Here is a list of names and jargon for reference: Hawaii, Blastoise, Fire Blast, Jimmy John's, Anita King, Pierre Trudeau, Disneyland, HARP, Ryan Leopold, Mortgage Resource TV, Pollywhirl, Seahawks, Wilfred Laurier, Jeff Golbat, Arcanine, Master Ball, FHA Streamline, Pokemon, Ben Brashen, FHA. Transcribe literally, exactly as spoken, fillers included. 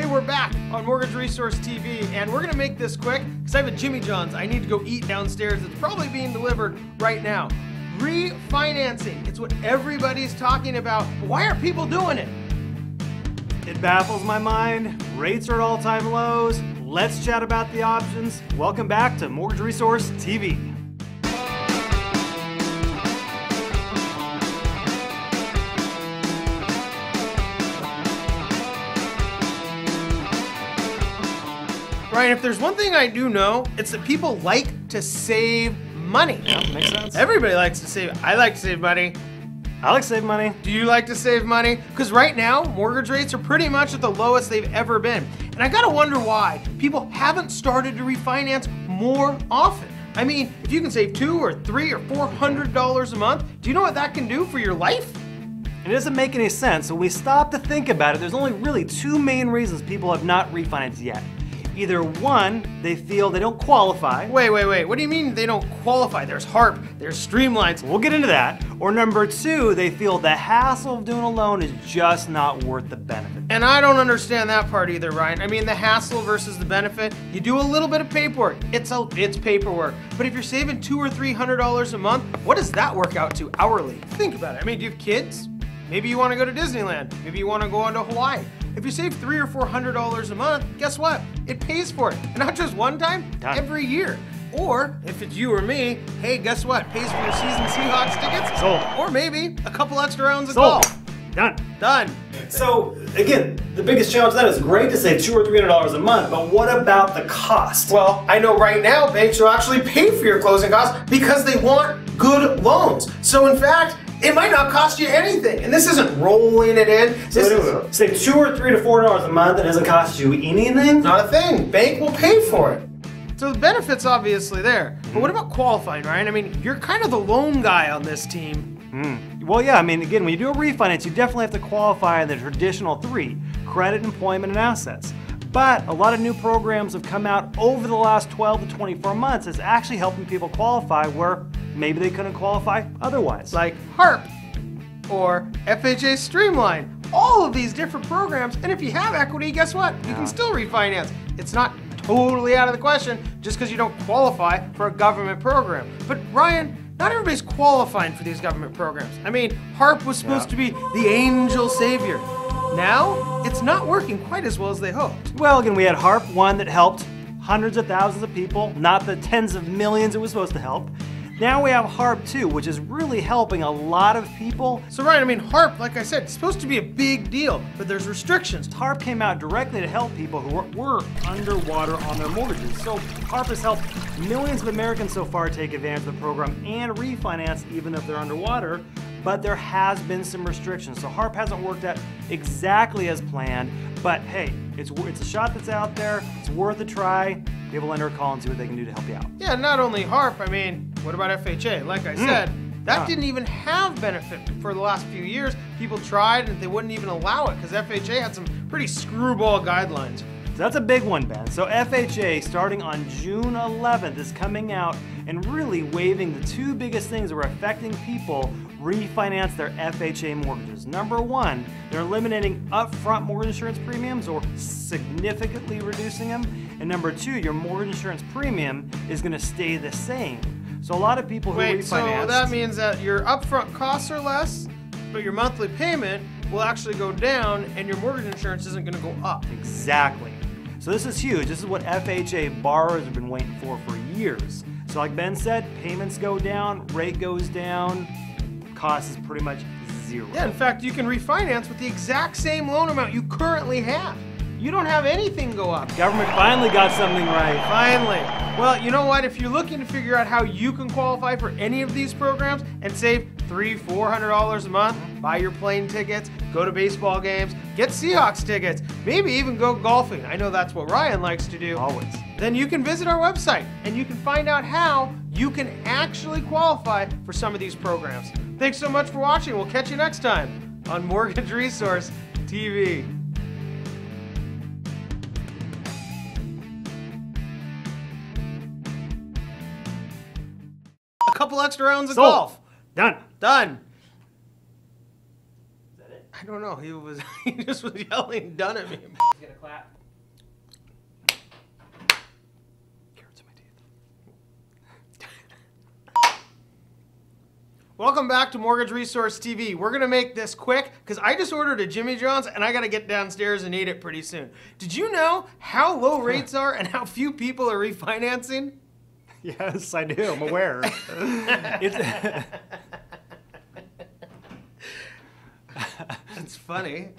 Hey, we're back on Mortgage Resource T V, and we're gonna make this quick because I have a Jimmy John's I need to go eat downstairs that's probably being delivered right now. Refinancing, it's what everybody's talking about. But why are people doing it? It baffles my mind. Rates are at all-time lows. Let's chat about the options. Welcome back to Mortgage Resource T V. Right, if there's one thing I do know, it's that people like to save money. Yeah, makes sense. Everybody likes to save. I like to save money. I like to save money. Do you like to save money? Because right now, mortgage rates are pretty much at the lowest they've ever been. And I gotta wonder why people haven't started to refinance more often. I mean, if you can save two or three or four hundred dollars a month, do you know what that can do for your life? It doesn't make any sense. When we stop to think about it, there's only really two main reasons people have not refinanced yet. Either one, they feel they don't qualify. Wait, wait, wait, what do you mean they don't qualify? There's HARP, there's Streamlines. We'll get into that. Or number two, they feel the hassle of doing a loan is just not worth the benefit. And I don't understand that part either, Ryan. I mean, the hassle versus the benefit, you do a little bit of paperwork. It's, a, it's paperwork. But if you're saving two or three hundred dollars a month, what does that work out to hourly? Think about it. I mean, do you have kids? Maybe you wanna go to Disneyland. Maybe you wanna go on to Hawaii. If you save three or four hundred dollars a month, guess what? It pays for it. And not just one time, Done. every year. Or if it's you or me, hey, guess what? It pays for your season Seahawks tickets. Sold. Or maybe a couple extra rounds of Sold. golf. Done. Done. So again, the biggest challenge to that is great to save two or three hundred dollars a month, but what about the cost? Well, I know right now banks will actually pay for your closing costs because they want good loans. So in fact, it might not cost you anything, and this isn't rolling it in. So anyway, say two or three to four dollars a month, it doesn't cost you anything? Not a thing. Bank will pay for it. So the benefit's obviously there, but what about qualifying, Ryan? I mean, you're kind of the lone guy on this team. Mm. Well, yeah, I mean, again, when you do a refinance, you definitely have to qualify in the traditional three: credit, employment, and assets. But a lot of new programs have come out over the last twelve to twenty-four months that's actually helping people qualify where maybe they couldn't qualify otherwise. Like HARP or F H A Streamline, all of these different programs, and if you have equity, guess what? You yeah. can still refinance. It's not totally out of the question just because you don't qualify for a government program. But Ryan, not everybody's qualifying for these government programs. I mean, HARP was supposed yeah. to be the angel savior. Now, it's not working quite as well as they hoped. Well, again, we had HARP one that helped hundreds of thousands of people, not the tens of millions it was supposed to help. Now we have HARP two, which is really helping a lot of people. So Ryan, I mean, HARP, like I said, it's supposed to be a big deal, but there's restrictions. HARP came out directly to help people who were, were underwater on their mortgages. So HARP has helped millions of Americans so far take advantage of the program and refinance even if they're underwater, but there has been some restrictions. So HARP hasn't worked out exactly as planned, but hey, it's, it's a shot that's out there, it's worth a try. Give a lender a call and see what they can do to help you out. Yeah, not only HARP, I mean, what about F H A? Like I mm. said, that yeah. didn't even have benefit for the last few years. People tried and they wouldn't even allow it because F H A had some pretty screwball guidelines. So that's a big one, Ben. So F H A, starting on June eleventh, is coming out and really waiving the two biggest things that were affecting people refinance their F H A mortgages. Number one, they're eliminating upfront mortgage insurance premiums or significantly reducing them. And number two, your mortgage insurance premium is going to stay the same. So a lot of people who Wait, refinance. So that means that your upfront costs are less, but your monthly payment will actually go down and your mortgage insurance isn't going to go up. Exactly. So this is huge. This is what F H A borrowers have been waiting for for years. So like Ben said, payments go down, rate goes down, cost is pretty much zero. Yeah, in fact, you can refinance with the exact same loan amount you currently have. You don't have anything go up. The government finally got something right. Finally. Well, you know what? If you're looking to figure out how you can qualify for any of these programs and save three, four hundred dollars a month, buy your plane tickets, go to baseball games, get Seahawks tickets, maybe even go golfing. I know that's what Ryan likes to do. Always. Then you can visit our website and you can find out how you can actually qualify for some of these programs. Thanks so much for watching. We'll catch you next time on Mortgage Resource T V. A couple extra rounds of Sold. golf. Done. Done. Is that it? I don't know. He was he just was yelling done at me. She's gonna clap. Carrots in my teeth. Welcome back to Mortgage Resource T V. We're gonna make this quick because I just ordered a Jimmy John's and I gotta get downstairs and eat it pretty soon. Did you know how low rates are and how few people are refinancing? Yes, I do. I'm aware. It's funny.